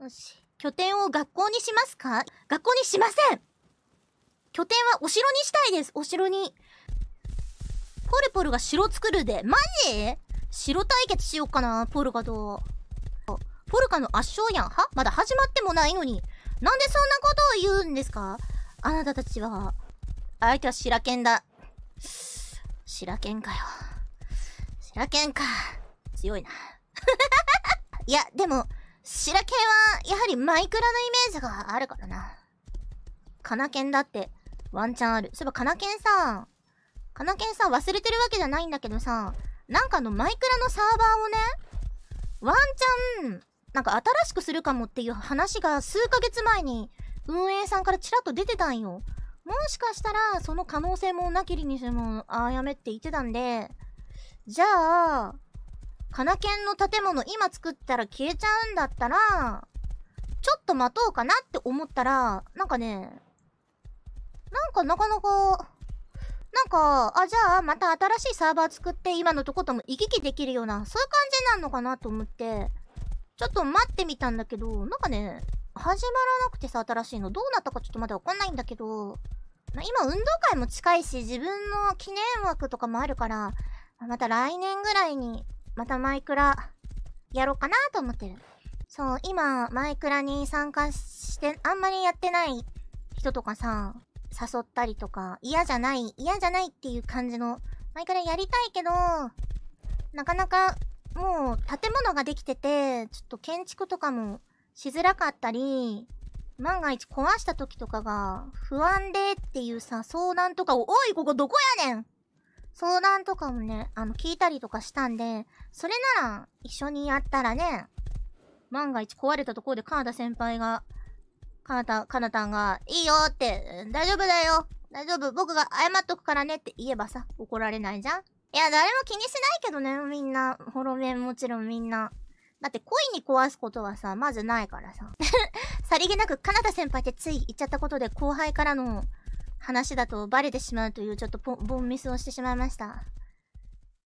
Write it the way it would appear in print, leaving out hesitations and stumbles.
よし。拠点を学校にしますか？学校にしません。拠点はお城にしたいです。お城に。ポルポルが城作るで。マジ？城対決しよっかな、ポルカと。ポルカの圧勝やん。は？まだ始まってもないのに。なんでそんなことを言うんですか？あなたたちは。相手はシラケンだ。シラケンかよ。シラケンか。強いな。いや、でも、シラケンは、やはりマイクラのイメージがあるからな。カナケンだって、ワンチャンある。そういえばカナケンさん忘れてるわけじゃないんだけどさ、なんかマイクラのサーバーをね、ワンチャン、なんか新しくするかもっていう話が数ヶ月前に、運営さんからちらっと出てたんよ。もしかしたら、その可能性もなきりにしても、ああやめって言ってたんで、じゃあ、カナケンの建物今作ったら消えちゃうんだったら、ちょっと待とうかなって思ったら、なんかね、なんか、あ、じゃあまた新しいサーバー作って今のとことも行き来できるような、そういう感じなのかなと思って、ちょっと待ってみたんだけど、なんかね、始まらなくてさ、新しいの。どうなったかちょっとまだわかんないんだけど、今運動会も近いし、自分の記念枠とかもあるから、また来年ぐらいに、またマイクラ、やろうかなと思ってる。そう、今、マイクラに参加して、あんまりやってない人とかさ、誘ったりとか、嫌じゃないっていう感じの、マイクラやりたいけど、なかなか、もう、建物ができてて、ちょっと建築とかもしづらかったり、万が一壊した時とかが、不安でっていうさ、相談とかを、おい、ここどこやねん！相談とかもね、聞いたりとかしたんで、それなら、一緒にやったらね、万が一壊れたところでカナタンが、いいよって、大丈夫だよ。大丈夫。僕が謝っとくからねって言えばさ、怒られないじゃん。いや、誰も気にしないけどね、みんな。ホロメンもちろんみんな。だって恋に壊すことはさ、まずないからさ。さりげなく、カナタ先輩ってつい言っちゃったことで後輩からの、話だとバレてしまうというちょっとボンミスをしてしまいました。